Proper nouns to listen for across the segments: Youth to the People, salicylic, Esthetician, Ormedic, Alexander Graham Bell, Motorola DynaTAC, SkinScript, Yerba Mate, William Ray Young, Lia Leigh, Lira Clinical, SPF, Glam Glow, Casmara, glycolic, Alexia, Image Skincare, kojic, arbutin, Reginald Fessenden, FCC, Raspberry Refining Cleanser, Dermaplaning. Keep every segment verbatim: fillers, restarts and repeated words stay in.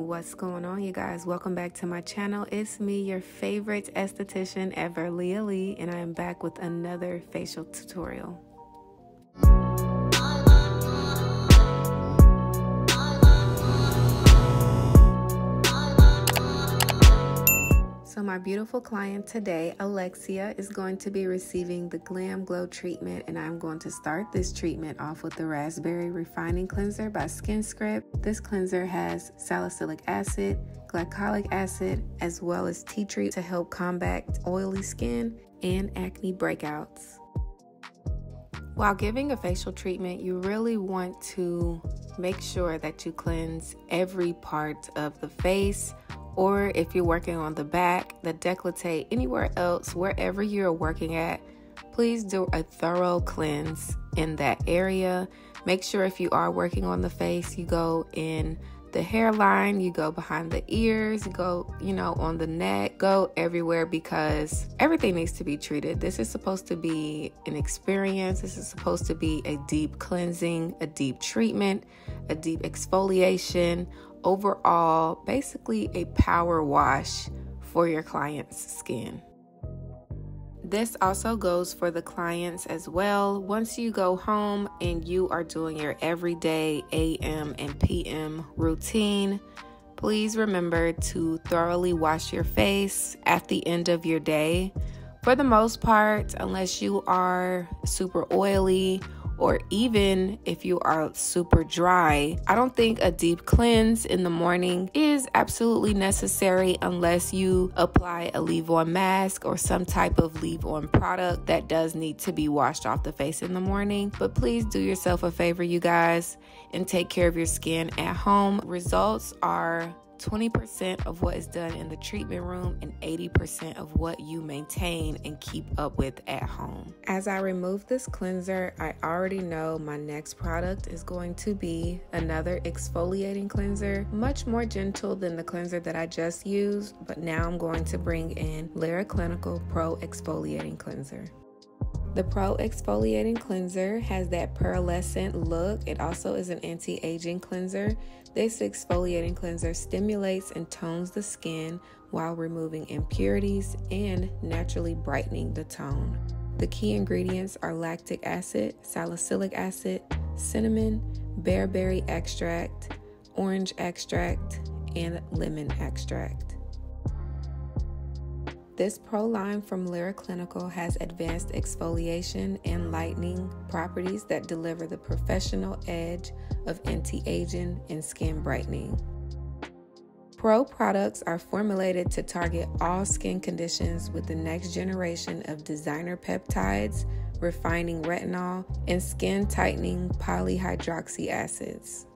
What's going on, you guys? Welcome back to my channel. It's me, your favorite esthetician ever, Lia Leigh, and I am back with another facial tutorial. So my beautiful client today, Alexia, is going to be receiving the Glam Glow treatment, and I'm going to start this treatment off with the Raspberry Refining Cleanser by SkinScript. This cleanser has salicylic acid, glycolic acid, as well as tea tree to help combat oily skin and acne breakouts. While giving a facial treatment, you really want to make sure that you cleanse every part of the face, or if you're working on the back, the décolleté, anywhere else, wherever you're working at, please do a thorough cleanse in that area. Make sure if you are working on the face, you go in the hairline, you go behind the ears, you go, you know, on the neck, go everywhere, because everything needs to be treated. This is supposed to be an experience. This is supposed to be a deep cleansing, a deep treatment, a deep exfoliation. Overall, basically a power wash for your client's skin. This also goes for the clients as well. Once you go home and you are doing your everyday A M and P M routine, please remember to thoroughly wash your face at the end of your day. For the most part, unless you are super oily, or even if you are super dry, I don't think a deep cleanse in the morning is absolutely necessary unless you apply a leave-on mask or some type of leave-on product that does need to be washed off the face in the morning. But please do yourself a favor, you guys, and take care of your skin at home. Results are twenty percent of what is done in the treatment room and eighty percent of what you maintain and keep up with at home. As I remove this cleanser, I already know my next product is going to be another exfoliating cleanser, much more gentle than the cleanser that I just used, but now I'm going to bring in Lira Clinical Pro Exfoliating Cleanser. The Pro Exfoliating Cleanser has that pearlescent look. It also is an anti-aging cleanser. This exfoliating cleanser stimulates and tones the skin while removing impurities and naturally brightening the tone. The key ingredients are lactic acid, salicylic acid, cinnamon, bearberry extract, orange extract, and lemon extract. This Pro line from Lira Clinical has advanced exfoliation and lightening properties that deliver the professional edge of anti-aging and skin brightening. Pro products are formulated to target all skin conditions with the next generation of designer peptides, refining retinol, and skin tightening polyhydroxy acids.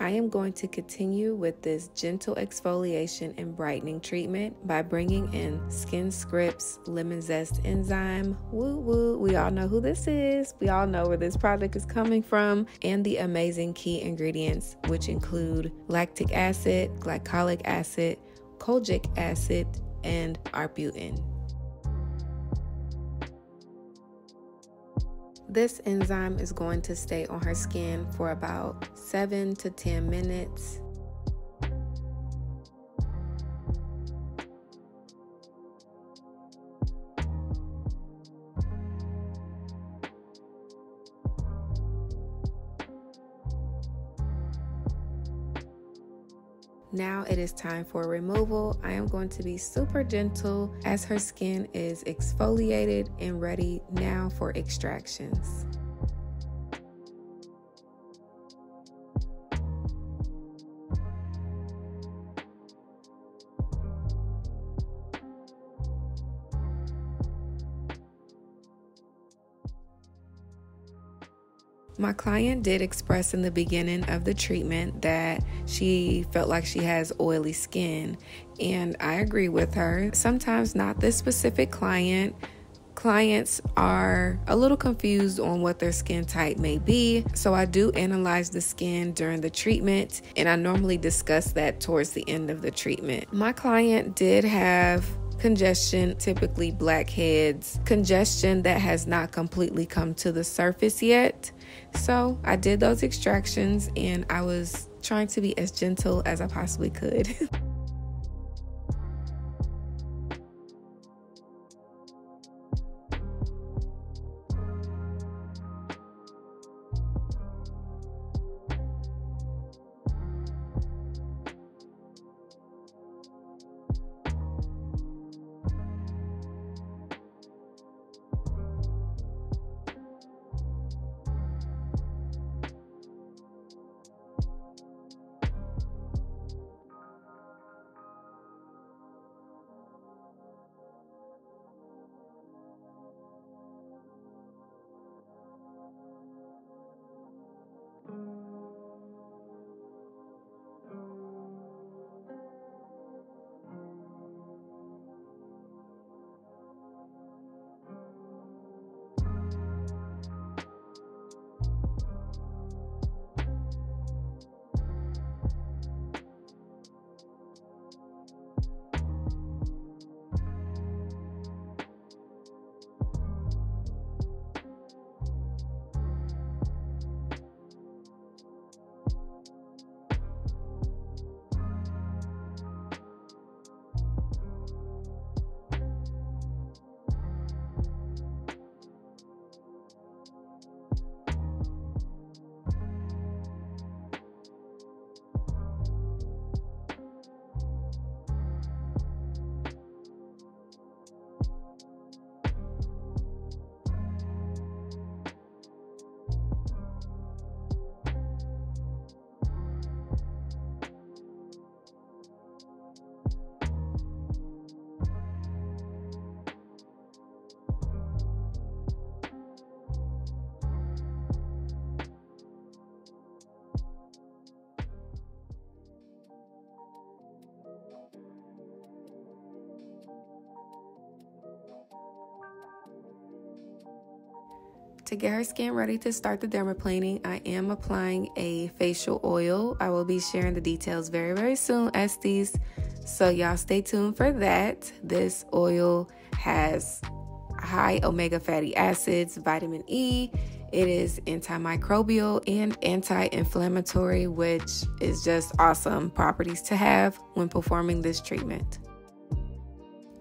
I am going to continue with this gentle exfoliation and brightening treatment by bringing in SkinScript's Lemon Zest Enzyme. Woo woo, we all know who this is. We all know where this product is coming from, and the amazing key ingredients, which include lactic acid, glycolic acid, kojic acid, and arbutin. This enzyme is going to stay on her skin for about seven to ten minutes. Now it is time for removal. I am going to be super gentle as her skin is exfoliated and ready now for extractions. My client did express in the beginning of the treatment that she felt like she has oily skin, and I agree with her. Sometimes, not this specific client, clients are a little confused on what their skin type may be, so I do analyze the skin during the treatment, and I normally discuss that towards the end of the treatment. My client did have congestion, typically blackheads, congestion that has not completely come to the surface yet. So I did those extractions and I was trying to be as gentle as I possibly could. To get her skin ready to start the dermaplaning, I am applying a facial oil. I will be sharing the details very, very soon, Estes. So y'all stay tuned for that. This oil has high omega fatty acids, vitamin E. It is antimicrobial and anti-inflammatory, which is just awesome properties to have when performing this treatment.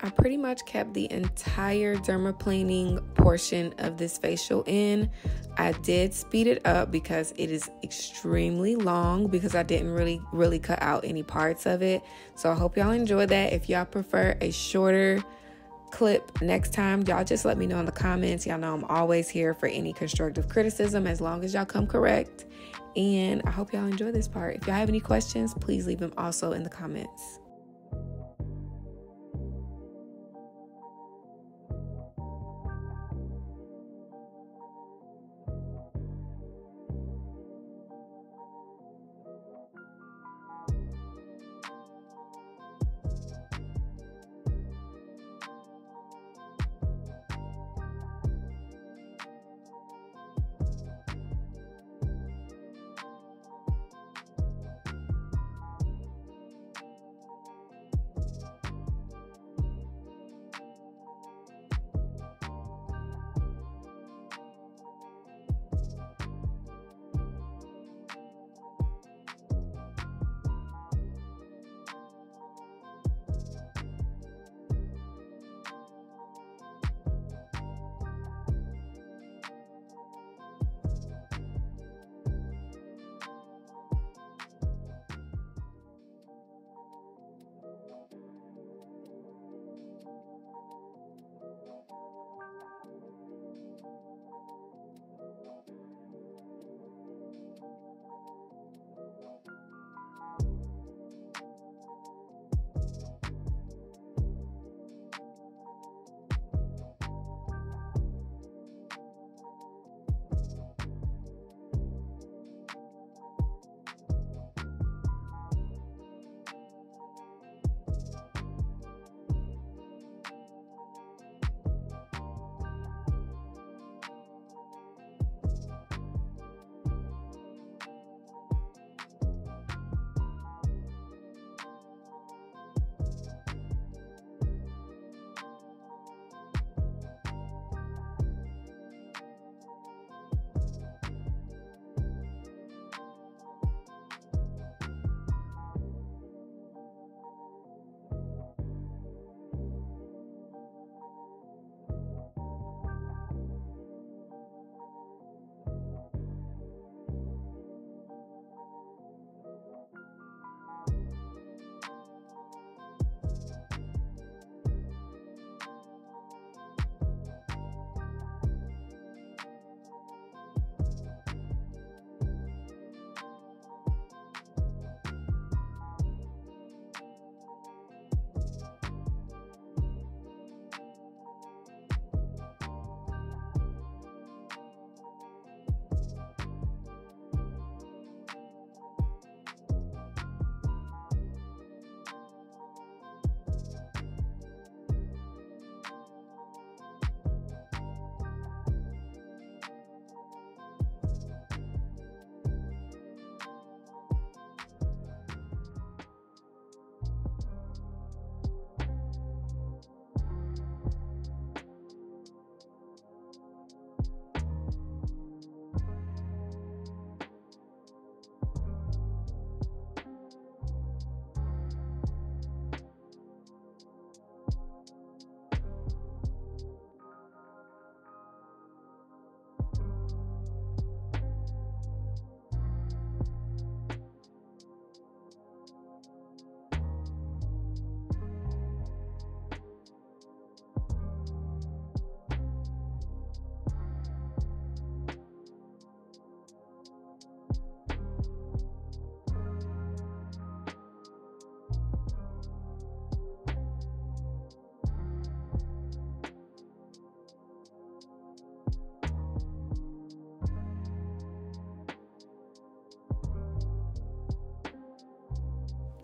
I pretty much kept the entire dermaplaning portion of this facial in. I did speed it up because it is extremely long, because I didn't really, really cut out any parts of it. So I hope y'all enjoy that. If y'all prefer a shorter clip next time, y'all just let me know in the comments. Y'all know I'm always here for any constructive criticism as long as y'all come correct. And I hope y'all enjoy this part. If y'all have any questions, please leave them also in the comments.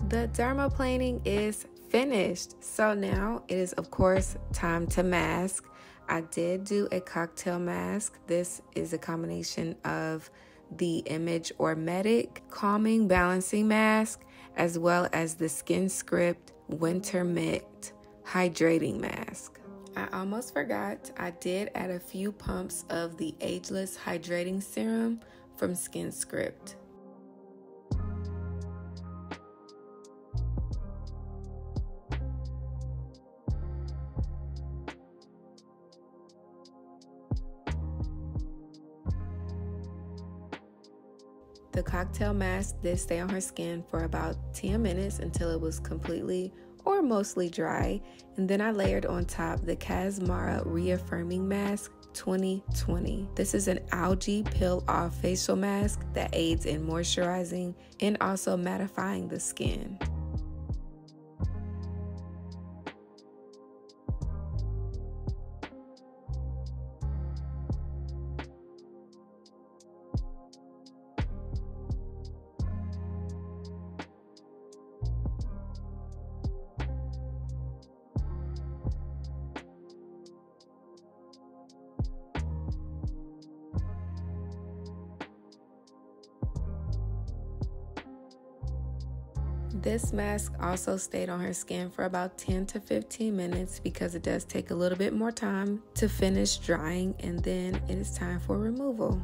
The dermaplaning is finished. So now it is, of course, time to mask. I did do a cocktail mask. This is a combination of the Image Ormedic Calming Balancing Mask as well as the SkinScript Winter Mint Hydrating Mask. I almost forgot, I did add a few pumps of the Ageless Hydrating Serum from SkinScript. The cocktail mask did stay on her skin for about ten minutes until it was completely or mostly dry, and then I layered on top the Casmara Reaffirming Mask twenty twenty. This is an algae peel off facial mask that aids in moisturizing and also mattifying the skin. This mask also stayed on her skin for about ten to fifteen minutes because it does take a little bit more time to finish drying, and then it is time for removal.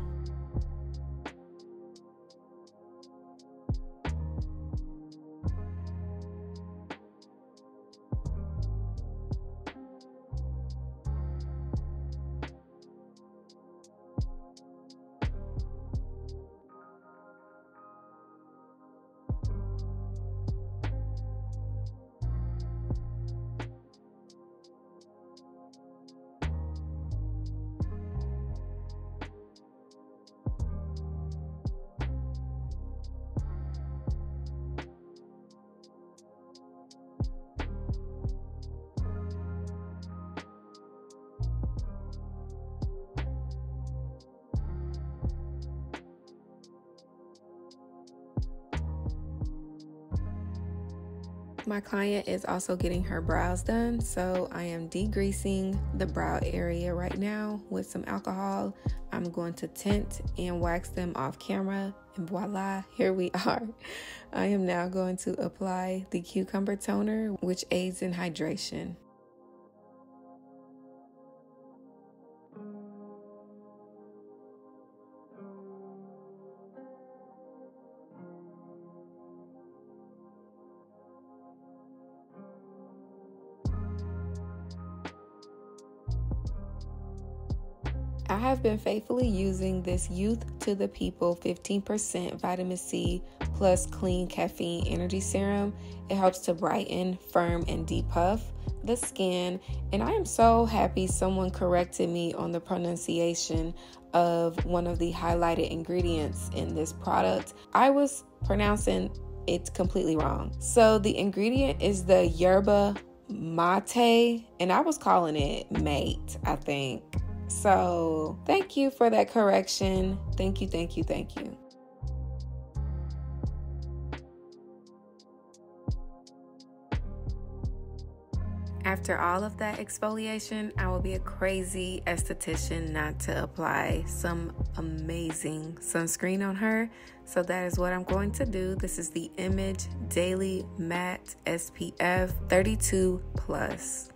My client is also getting her brows done, so I am degreasing the brow area right now with some alcohol. I'm going to tint and wax them off camera, and voila, here we are. I am now going to apply the cucumber toner, which aids in hydration. I have been faithfully using this Youth to the People fifteen percent Vitamin C plus Clean Caffeine Energy Serum. It helps to brighten, firm, and depuff the skin. And I am so happy someone corrected me on the pronunciation of one of the highlighted ingredients in this product. I was pronouncing it completely wrong. So the ingredient is the Yerba Mate, and I was calling it mate, I think. So thank you for that correction. Thank you, thank you, thank you. After all of that exfoliation, I will be a crazy esthetician not to apply some amazing sunscreen on her. So that is what I'm going to do. This is the Image Daily Matte S P F thirty-two plus.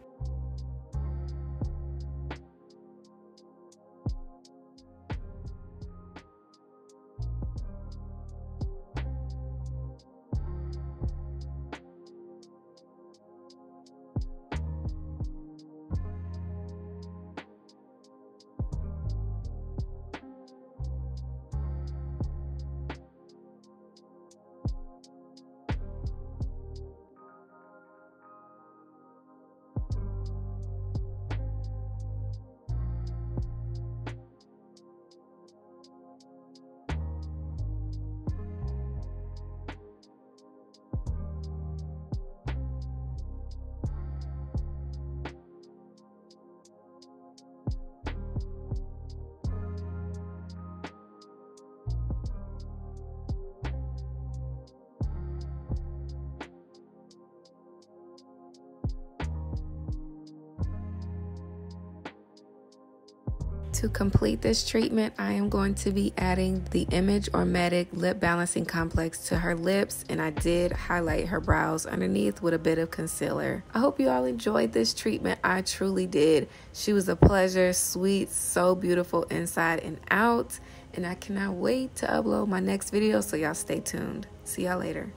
to complete this treatment, I am going to be adding the Image Ormedic Lip Balancing Complex to her lips, and I did highlight her brows underneath with a bit of concealer. I hope you all enjoyed this treatment. I truly did. She was a pleasure, sweet, so beautiful inside and out, and I cannot wait to upload my next video, so y'all stay tuned. See y'all later.